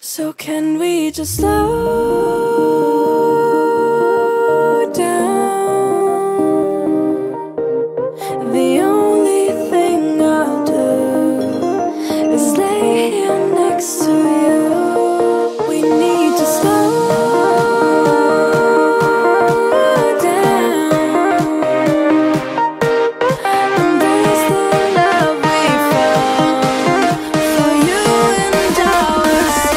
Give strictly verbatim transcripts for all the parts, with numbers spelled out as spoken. So can we just slow down? The only thing I'll do is lay here next to you. We need to slow down, embrace the love we found, for you and ours. And so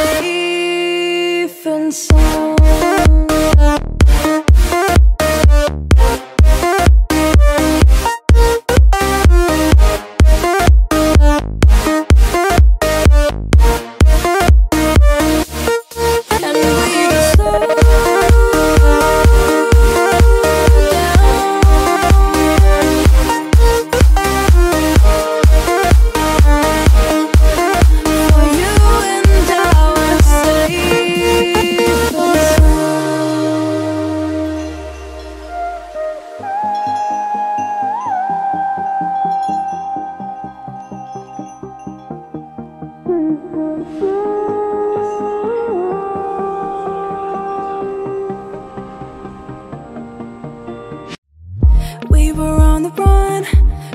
we were on the run,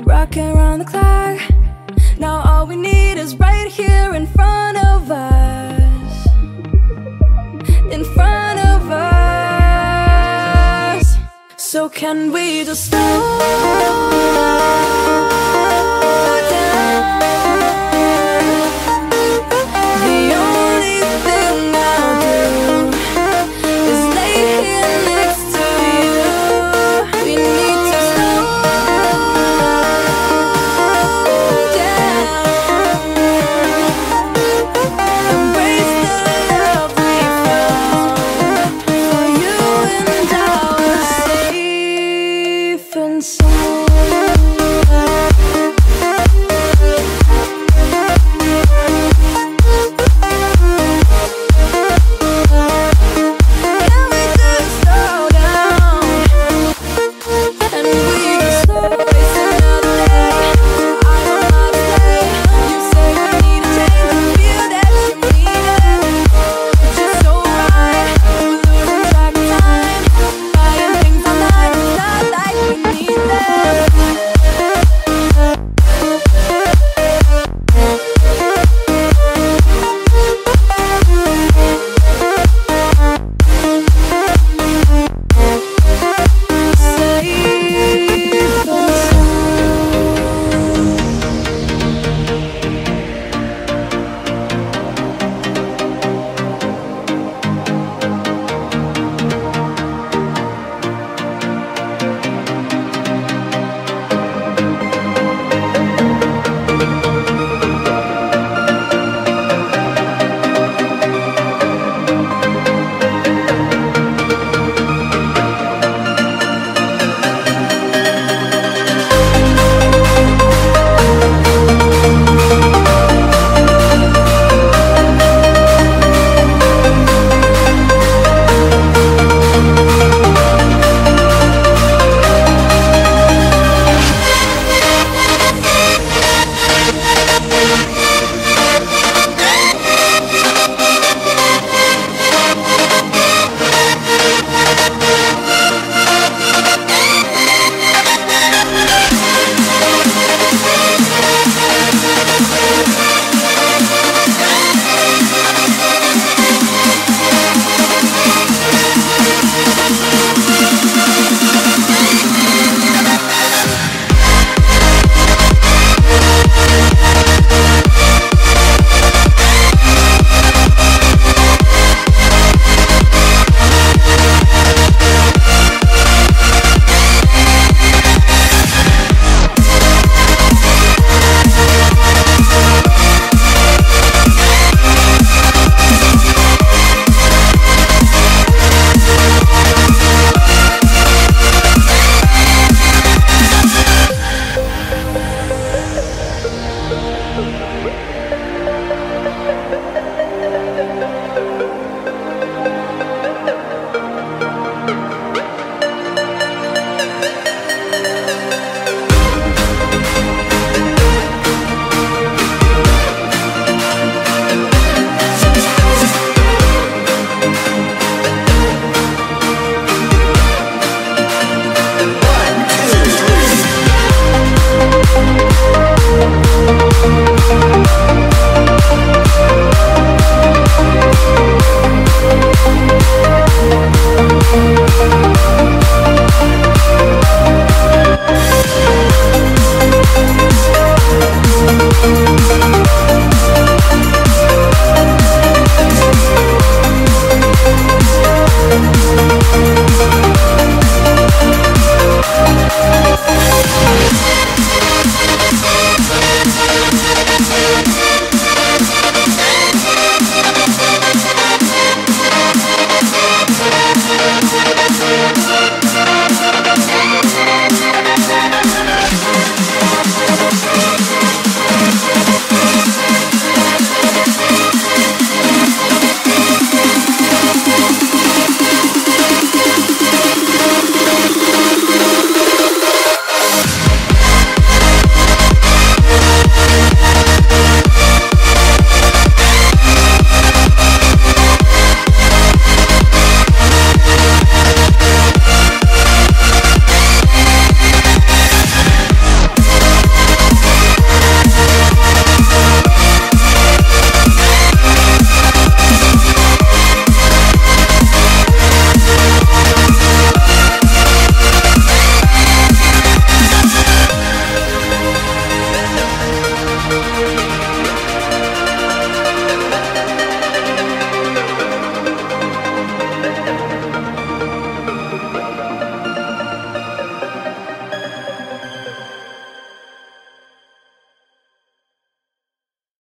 rocking around the clock. Now all we need is right here in front of us. In front of us. So can we just stop?